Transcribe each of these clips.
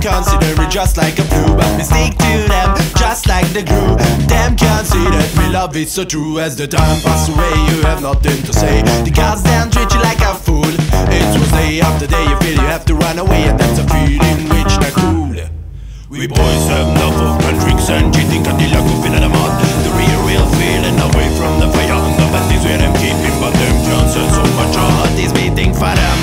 Consider it just like a flu, but we stick to them just like the glue. Them consider we love it so true. As the time passes away, you have nothing to say. The gods then treat you like a fool. It was day after day, you feel you have to run away, and that's a feeling which not cool. We boys have enough of bad drinks and cheating until I could feel in the mud. The real feeling away from the fire. The bad things where I'm keeping, but them chances so much on this meeting for them.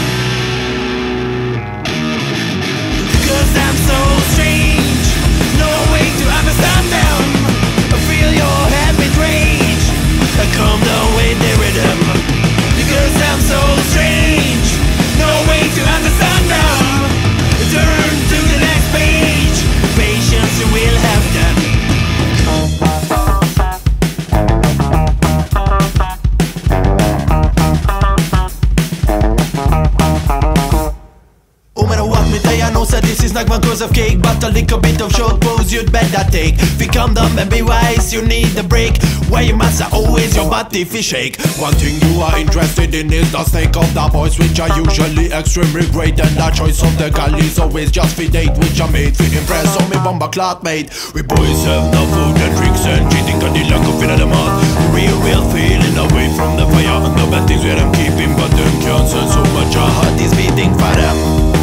Like one course of cake, but a little bit of short pose you'd better take. Be calm down and be wise, you need a break. Why you must always your body if you shake. One thing you are interested in is the snake of the boys, which are usually extremely great. And the choice of the girl is always just for date, which I made for impress on me bomba clout mate. We boys have no food and drinks and cheating on the lack of in the mud. Real feeling away from the fire. And the bad things where I'm keeping, but them can't so much. I heart is beating for them.